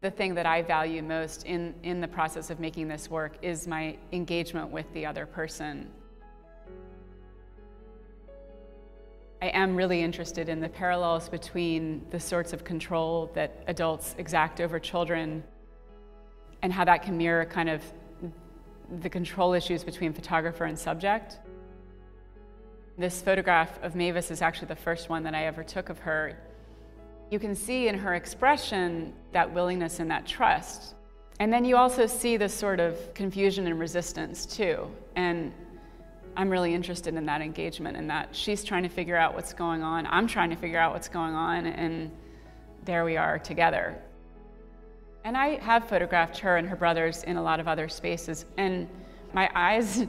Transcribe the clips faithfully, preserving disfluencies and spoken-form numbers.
the thing that I value most in, in the process of making this work is my engagement with the other person. I am really interested in the parallels between the sorts of control that adults exact over children and how that can mirror kind of the control issues between photographer and subject. This photograph of Mavis is actually the first one that I ever took of her. You can see in her expression that willingness and that trust. And then you also see this sort of confusion and resistance too. And I'm really interested in that engagement and that she's trying to figure out what's going on, I'm trying to figure out what's going on, and there we are together. And I have photographed her and her brothers in a lot of other spaces, and my eyes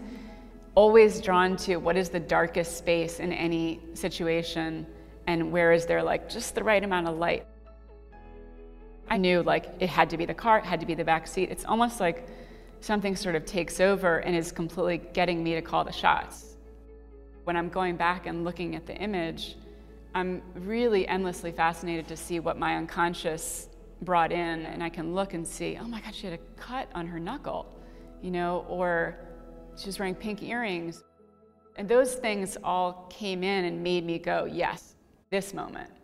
always drawn to what is the darkest space in any situation and where is there like just the right amount of light. I knew like it had to be the car, it had to be the back seat. It's almost like something sort of takes over and is completely getting me to call the shots. When I'm going back and looking at the image, I'm really endlessly fascinated to see what my unconscious brought in, and I can look and see, oh my God, she had a cut on her knuckle, you know, or she was wearing pink earrings. And those things all came in and made me go, yes, this moment.